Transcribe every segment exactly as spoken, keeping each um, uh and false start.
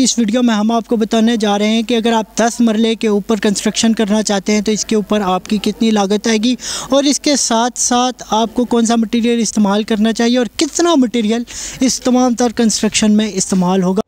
इस वीडियो में हम आपको बताने जा रहे हैं कि अगर आप दस मरले के ऊपर कंस्ट्रक्शन करना चाहते हैं तो इसके ऊपर आपकी कितनी लागत आएगी और इसके साथ साथ आपको कौन सा मटेरियल इस्तेमाल करना चाहिए और कितना मटेरियल इस तमाम तर कंस्ट्रक्शन में इस्तेमाल होगा।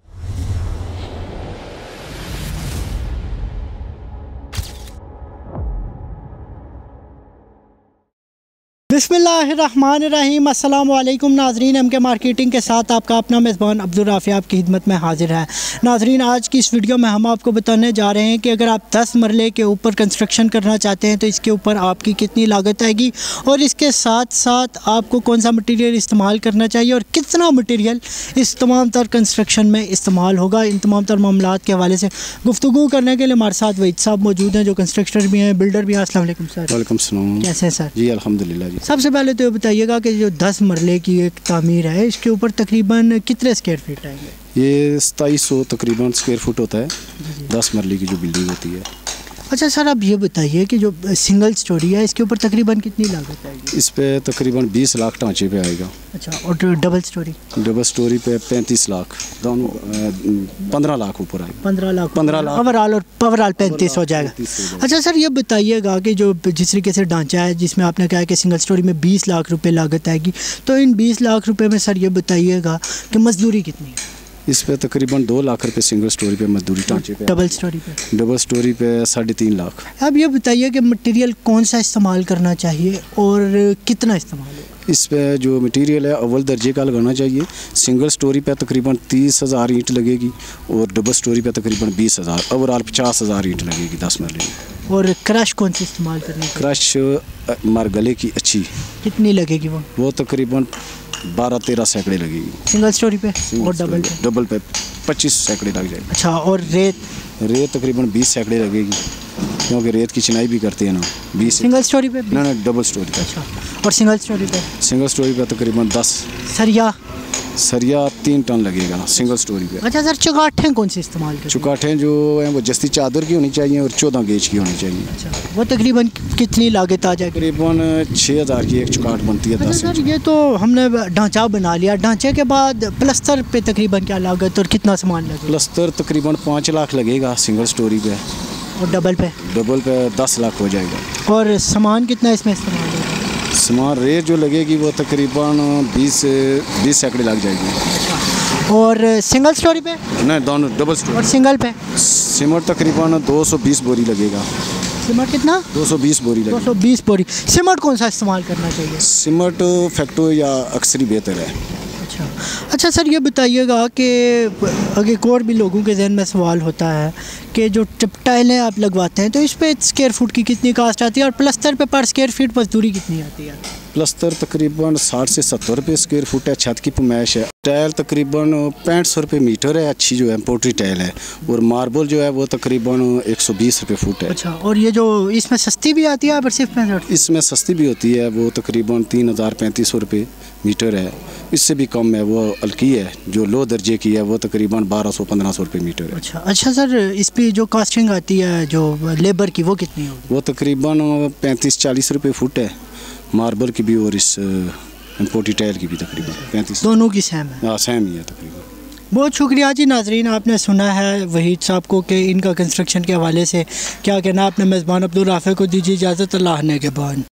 बिस्मिल्लाहिर्रहमानिर्रहीम, अस्सलाम वालेकुम नाजरीन। एम के मार्केटिंग के साथ आपका अपना मेज़बान अब्दुर्राफिया आपकी खिदमत में हाजिर है। नाजरीन, आज की इस वीडियो में हम आपको बताने जा रहे हैं कि अगर आप दस मरले के ऊपर कंस्ट्रक्शन करना चाहते हैं तो इसके ऊपर आपकी कितनी लागत आएगी और इसके साथ साथ आपको कौन सा मटेरियल इस्तेमाल करना चाहिए और कितना मटेरियल इस तमाम तर कंस्ट्रक्शन में इस्तेमाल होगा। इन तमाम तर मामलात के हवाले से गुफ्तगू करने के लिए हमारे साथ वहीद साहब मौजूद हैं, जो कंस्ट्रक्टर भी हैं, बिल्डर भी हैं। अस्सलाम वालेकुम सर। वालेकुम सलाम, कैसे हैं सर? जी अल्हम्दुलिल्लाह। जी सबसे पहले तो ये बताइएगा कि जो दस मरले की एक तामीर है इसके ऊपर तकरीबन कितने स्क्वायर फीट आएंगे? ये सताईस सौ तकरीबन स्क्वायर फुट होता है दस मरले की जो बिल्डिंग होती है। अच्छा सर, आप ये बताइए कि जो सिंगल स्टोरी है इसके ऊपर तकरीबन कितनी लागत आएगी? इस पे तकरीबन बीस लाख ढांचे पे आएगा। अच्छा, और डबल स्टोरी? डबल स्टोरी पे पैंतीस लाख, दोनों पंद्रह लाख ऊपर आएगा। पंद्रह लाख पंद्रह लाख ओवरऑल और ओवरऑल पैंतीस हो जाएगा। अच्छा सर, ये बताइएगा कि जो जिस तरीके से ढांचा है जिसमें आपने कहा कि सिंगल स्टोरी में बीस लाख रुपये लागत आएगी, तो इन बीस लाख रुपये में सर ये बताइएगा कि मजदूरी कितनी है? इस पे तकरीबन दो लाख रुपए सिंगल स्टोरी पे मजदूरी टाँचे पे, डबल स्टोरी पे डबल स्टोरी पे साढ़े तीन लाख। अब ये बताइए कि मटेरियल कौन सा इस्तेमाल करना चाहिए और कितना इस्तेमाल है? इस पे जो मटेरियल है अव्वल दर्जे का लगाना चाहिए। सिंगल स्टोरी पे तकरीबन तीस हज़ार ईंट लगेगी और डबल स्टोरी पे तकरीबन बीस हज़ार ओवरऑल पचास हज़ार ईंट लगेगी दस मरले में। और क्रश कौन सी इस्तेमाल करनी है? क्रश मरगले की अच्छी कितनी लगेगी? वो वो तकरीबन बारह तेरह सैकड़े लगेगी सिंगल स्टोरी पे और डबल पे डबल पे पच्चीस सैकड़े लग जाएगी। अच्छा, और रेत रेत तकरीबन बीस सैकड़े लगेगी क्योंकि रेत की चिनाई भी करते हैं ना। बीस सिंगल स्टोरी पे ना ना डबल स्टोरी पे। अच्छा, और सिंगल स्टोरी पे सिंगल स्टोरी पे तकरीबन दस सरिया सरिया तीन टन लगेगा सिंगल स्टोरी पे। अच्छा सर, चौगाठें कौन सी इस्तेमाल करें? चौगाठें जो हैं वो जस्ती चादर की होनी चाहिए और चौदह गेज की होनी चाहिए। अच्छा, वो तकरीबन कितनी लागत आ जाएगी? तकरीबन छः हज़ार की एक चौगाठ बनती है। अच्छा सर, ये तो हमने ढांचा बना लिया, ढांचे के बाद प्लस्तर पे तकरीबन क्या लागत और कितना सामान लगेगा? प्लस्तर तकरीबन पाँच लाख लगेगा सिंगल स्टोरी पे और डबल पे डबल पे दस लाख हो जाएगा। और सामान कितना इसमें इस्तेमाल होगा? सामान रेट जो लगेगी वो तकरीबन बीस बीस सैकड़े लग जाएगी। और सिंगल स्टोरी पे नहीं दोनों डबल स्टोरी। और सिंगल पे सीमेंट तकरीबन दो सौ बीस बोरी लगेगा। सीमेंट कितना? दो सौ बीस बोरी लगेगी। दो सौ बीस बोरी। सीमेंट कौन सा इस्तेमाल करना चाहिए? सीमेंट फैक्टो या अक्सरी बेहतर है। अच्छा अच्छा सर, ये बताइएगा कि अगर एक और भी लोगों के जहन में सवाल होता है कि जो टाइलें आप लगवाते हैं तो इस पर स्क्वायर फुट की कितनी कास्ट आती है और प्लस्तर पे पर स्क्वायर फीट मजदूरी कितनी आती है? प्लस्तर तकरीबन साठ से सत्तर रुपये स्क्वायर फुट है, छत की पुमाइश है। टाइल तकरीबन पैंठ सौ रुपये मीटर है, अच्छी जो है पोल्ट्री टाइल है। और मार्बल जो है वो तकरीबन एक सौ बीस रुपये फुट है। अच्छा, और ये जो इसमें सस्ती भी आती है पर सिर्फ पैंसठ? इसमें सस्ती भी होती है, वो तकरीबन तीन हज़ार पैंतीस सौ रुपये मीटर है, इससे भी कम है। वो हल्की है जो लो दर्जे की है, वो तकरीबन बारह सौ पंद्रह सौ रुपये मीटर है। अच्छा अच्छा सर, इस पर जो कास्टिंग आती है जो लेबर की वो कितनी होगी? वो तकरीबन पैंतीस चालीस रुपये फुट है, मार्बल की भी और इस इम्पोर्टी टायर की भी तकरीबन पैंतीस, दोनों की सेम है। हाँ सेम ही है तकरीबन। बहुत शुक्रिया जी। नाजरीन, आपने सुना है वहीद साहब को कि इनका कंस्ट्रक्शन के हवाले से क्या कहना। अपने मेज़बान अब्दुर्राफिया को दीजिए इजाज़त, अल्लाह ने के बाद।